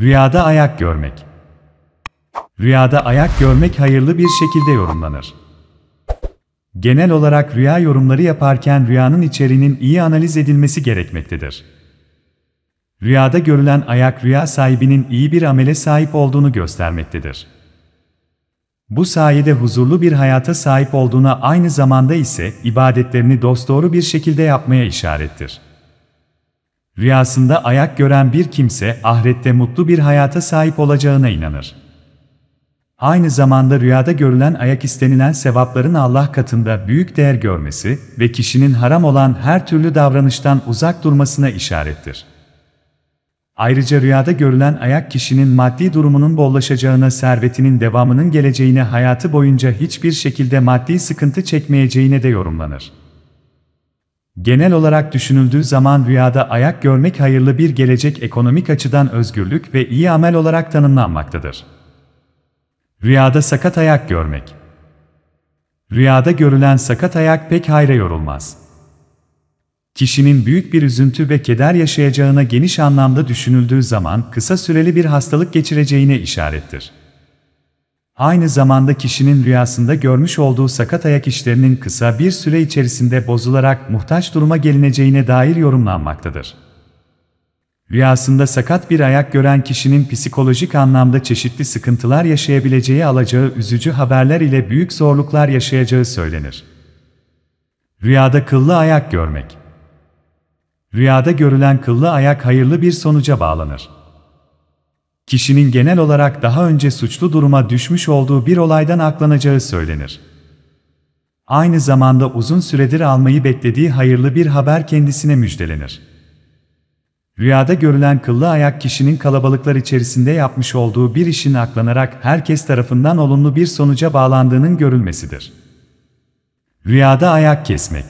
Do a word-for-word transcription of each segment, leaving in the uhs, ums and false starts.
Rüyada ayak görmek. Rüyada ayak görmek hayırlı bir şekilde yorumlanır. Genel olarak rüya yorumları yaparken rüyanın içeriğinin iyi analiz edilmesi gerekmektedir. Rüyada görülen ayak rüya sahibinin iyi bir amele sahip olduğunu göstermektedir. Bu sayede huzurlu bir hayata sahip olduğuna, aynı zamanda ise ibadetlerini dosdoğru bir şekilde yapmaya işarettir. Rüyasında ayak gören bir kimse ahirette mutlu bir hayata sahip olacağına inanır. Aynı zamanda rüyada görülen ayak istenilen sevapların Allah katında büyük değer görmesi ve kişinin haram olan her türlü davranıştan uzak durmasına işarettir. Ayrıca rüyada görülen ayak kişinin maddi durumunun bollaşacağına, servetinin devamının geleceğine, hayatı boyunca hiçbir şekilde maddi sıkıntı çekmeyeceğine de yorumlanır. Genel olarak düşünüldüğü zaman rüyada ayak görmek hayırlı bir gelecek, ekonomik açıdan özgürlük ve iyi amel olarak tanımlanmaktadır. Rüyada sakat ayak görmek. Rüyada görülen sakat ayak pek hayra yorulmaz. Kişinin büyük bir üzüntü ve keder yaşayacağına geniş anlamda düşünüldüğü zaman kısa süreli bir hastalık geçireceğine işarettir. Aynı zamanda kişinin rüyasında görmüş olduğu sakat ayak işlerinin kısa bir süre içerisinde bozularak muhtaç duruma gelineceğine dair yorumlanmaktadır. Rüyasında sakat bir ayak gören kişinin psikolojik anlamda çeşitli sıkıntılar yaşayabileceği, alacağı üzücü haberler ile büyük zorluklar yaşayacağı söylenir. Rüyada kıllı ayak görmek. Rüyada görülen kıllı ayak hayırlı bir sonuca bağlanır. Kişinin genel olarak daha önce suçlu duruma düşmüş olduğu bir olaydan aklanacağı söylenir. Aynı zamanda uzun süredir almayı beklediği hayırlı bir haber kendisine müjdelenir. Rüyada görülen kıllı ayak kişinin kalabalıklar içerisinde yapmış olduğu bir işin aklanarak herkes tarafından olumlu bir sonuca bağlandığının görülmesidir. Rüyada ayak kesmek.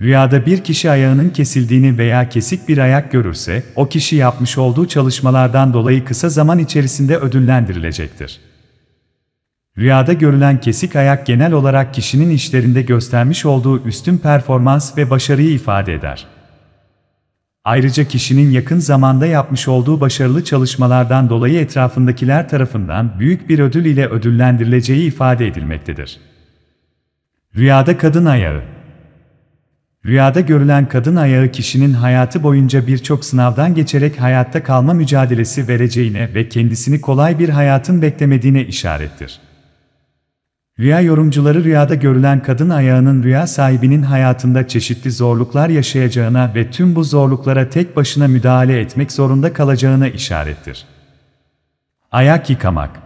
Rüyada bir kişi ayağının kesildiğini veya kesik bir ayak görürse, o kişi yapmış olduğu çalışmalardan dolayı kısa zaman içerisinde ödüllendirilecektir. Rüyada görülen kesik ayak genel olarak kişinin işlerinde göstermiş olduğu üstün performans ve başarıyı ifade eder. Ayrıca kişinin yakın zamanda yapmış olduğu başarılı çalışmalardan dolayı etrafındakiler tarafından büyük bir ödül ile ödüllendirileceği ifade edilmektedir. Rüyada kadın ayağı. Rüyada görülen kadın ayağı kişinin hayatı boyunca birçok sınavdan geçerek hayatta kalma mücadelesi vereceğine ve kendisini kolay bir hayatın beklemediğine işarettir. Rüya yorumcuları rüyada görülen kadın ayağının rüya sahibinin hayatında çeşitli zorluklar yaşayacağına ve tüm bu zorluklara tek başına müdahale etmek zorunda kalacağına işarettir. Ayak yıkamak.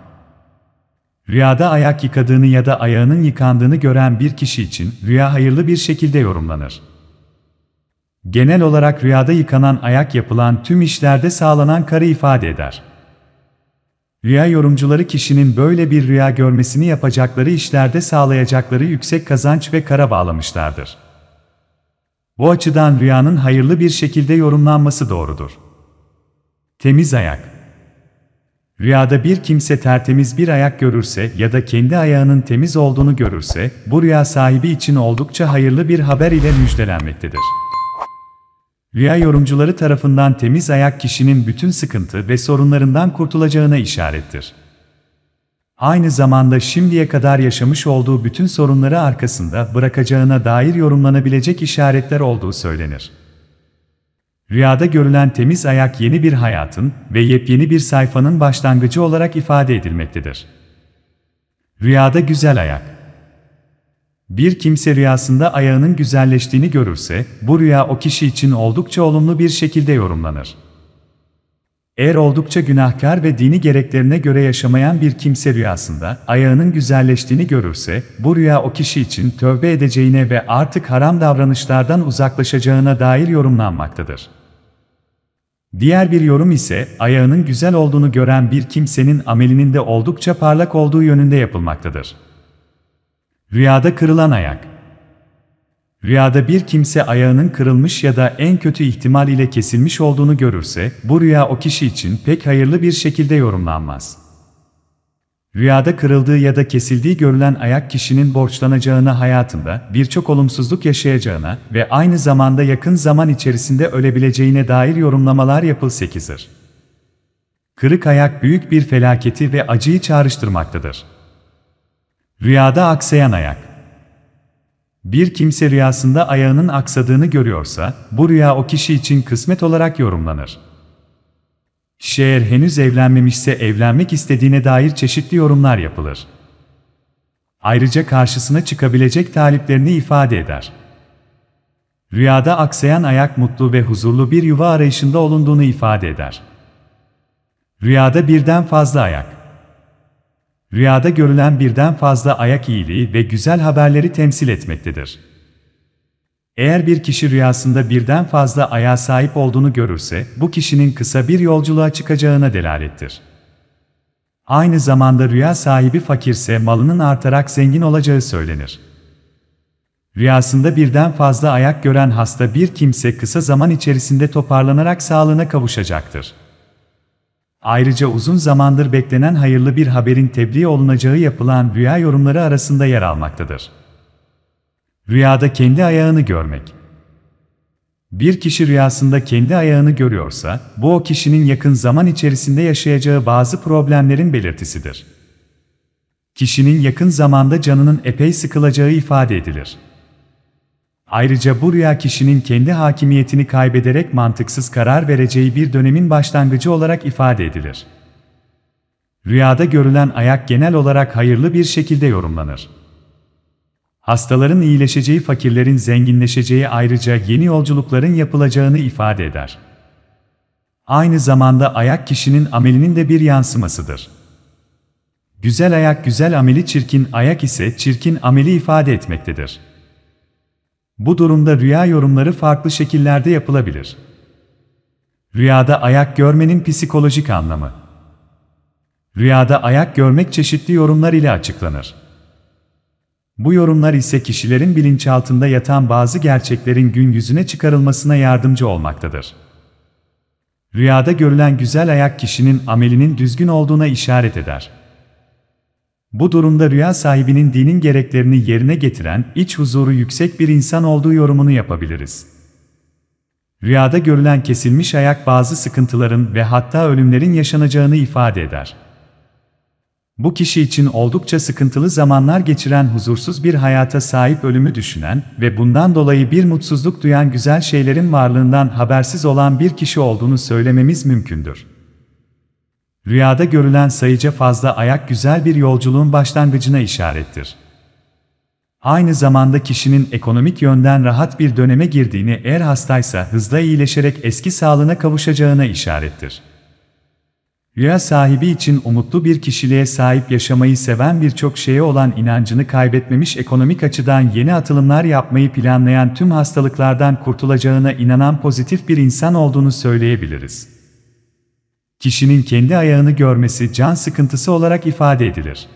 Rüyada ayak yıkadığını ya da ayağının yıkandığını gören bir kişi için rüya hayırlı bir şekilde yorumlanır. Genel olarak rüyada yıkanan ayak yapılan tüm işlerde sağlanan karı ifade eder. Rüya yorumcuları kişinin böyle bir rüya görmesini yapacakları işlerde sağlayacakları yüksek kazanç ve kara bağlamışlardır. Bu açıdan rüyanın hayırlı bir şekilde yorumlanması doğrudur. Temiz ayak. Rüyada bir kimse tertemiz bir ayak görürse ya da kendi ayağının temiz olduğunu görürse, bu rüya sahibi için oldukça hayırlı bir haber ile müjdelenmektedir. Rüya yorumcuları tarafından temiz ayak kişinin bütün sıkıntı ve sorunlarından kurtulacağına işarettir. Aynı zamanda şimdiye kadar yaşamış olduğu bütün sorunları arkasında bırakacağına dair yorumlanabilecek işaretler olduğu söylenir. Rüyada görülen temiz ayak yeni bir hayatın ve yepyeni bir sayfanın başlangıcı olarak ifade edilmektedir. Rüyada güzel ayak. Bir kimse rüyasında ayağının güzelleştiğini görürse, bu rüya o kişi için oldukça olumlu bir şekilde yorumlanır. Eğer oldukça günahkar ve dini gereklerine göre yaşamayan bir kimse rüyasında ayağının güzelleştiğini görürse, bu rüya o kişi için tövbe edeceğine ve artık haram davranışlardan uzaklaşacağına dair yorumlanmaktadır. Diğer bir yorum ise, ayağının güzel olduğunu gören bir kimsenin amelinin de oldukça parlak olduğu yönünde yapılmaktadır. Rüyada kırılan ayak. Rüyada bir kimse ayağının kırılmış ya da en kötü ihtimal ile kesilmiş olduğunu görürse, bu rüya o kişi için pek hayırlı bir şekilde yorumlanmaz. Rüyada kırıldığı ya da kesildiği görülen ayak kişinin borçlanacağına, hayatında birçok olumsuzluk yaşayacağına ve aynı zamanda yakın zaman içerisinde ölebileceğine dair yorumlamalar yapılmaktadır. Kırık ayak büyük bir felaketi ve acıyı çağrıştırmaktadır. Rüyada aksayan ayak. Bir kimse rüyasında ayağının aksadığını görüyorsa, bu rüya o kişi için kısmet olarak yorumlanır. Kişi eğer henüz evlenmemişse evlenmek istediğine dair çeşitli yorumlar yapılır. Ayrıca karşısına çıkabilecek taliplerini ifade eder. Rüyada aksayan ayak mutlu ve huzurlu bir yuva arayışında olunduğunu ifade eder. Rüyada birden fazla ayak. Rüyada görülen birden fazla ayak iyiliği ve güzel haberleri temsil etmektedir. Eğer bir kişi rüyasında birden fazla ayağa sahip olduğunu görürse, bu kişinin kısa bir yolculuğa çıkacağına delalettir. Aynı zamanda rüya sahibi fakirse malının artarak zengin olacağı söylenir. Rüyasında birden fazla ayak gören hasta bir kimse kısa zaman içerisinde toparlanarak sağlığına kavuşacaktır. Ayrıca uzun zamandır beklenen hayırlı bir haberin tebliğ olunacağı yapılan rüya yorumları arasında yer almaktadır. Rüyada kendi ayağını görmek. Bir kişi rüyasında kendi ayağını görüyorsa, bu o kişinin yakın zaman içerisinde yaşayacağı bazı problemlerin belirtisidir. Kişinin yakın zamanda canının epey sıkılacağı ifade edilir. Ayrıca bu rüya kişinin kendi hakimiyetini kaybederek mantıksız karar vereceği bir dönemin başlangıcı olarak ifade edilir. Rüyada görülen ayak genel olarak hayırlı bir şekilde yorumlanır. Hastaların iyileşeceği, fakirlerin zenginleşeceği, ayrıca yeni yolculukların yapılacağını ifade eder. Aynı zamanda ayak kişinin amelinin de bir yansımasıdır. Güzel ayak güzel ameli, çirkin ayak ise çirkin ameli ifade etmektedir. Bu durumda rüya yorumları farklı şekillerde yapılabilir. Rüyada ayak görmenin psikolojik anlamı. Rüyada ayak görmek çeşitli yorumlar ile açıklanır. Bu yorumlar ise kişilerin bilinçaltında yatan bazı gerçeklerin gün yüzüne çıkarılmasına yardımcı olmaktadır. Rüyada görülen güzel ayak kişinin amelinin düzgün olduğuna işaret eder. Bu durumda rüya sahibinin dinin gereklerini yerine getiren, iç huzuru yüksek bir insan olduğu yorumunu yapabiliriz. Rüyada görülen kesilmiş ayak bazı sıkıntıların ve hatta ölümlerin yaşanacağını ifade eder. Bu kişi için oldukça sıkıntılı zamanlar geçiren, huzursuz bir hayata sahip, ölümü düşünen ve bundan dolayı bir mutsuzluk duyan, güzel şeylerin varlığından habersiz olan bir kişi olduğunu söylememiz mümkündür. Rüyada görülen sayıca fazla ayak güzel bir yolculuğun başlangıcına işarettir. Aynı zamanda kişinin ekonomik yönden rahat bir döneme girdiğini, eğer hastaysa hızla iyileşerek eski sağlığına kavuşacağına işarettir. Rüya sahibi için umutlu bir kişiliğe sahip, yaşamayı seven, birçok şeye olan inancını kaybetmemiş, ekonomik açıdan yeni atılımlar yapmayı planlayan, tüm hastalıklardan kurtulacağına inanan pozitif bir insan olduğunu söyleyebiliriz. Kişinin kendi ayağını görmesi can sıkıntısı olarak ifade edilir.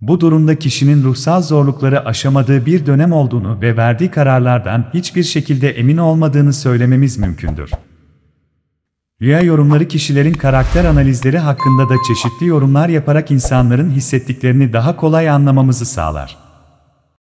Bu durumda kişinin ruhsal zorlukları aşamadığı bir dönem olduğunu ve verdiği kararlardan hiçbir şekilde emin olmadığını söylememiz mümkündür. Rüya yorumları kişilerin karakter analizleri hakkında da çeşitli yorumlar yaparak insanların hissettiklerini daha kolay anlamamızı sağlar.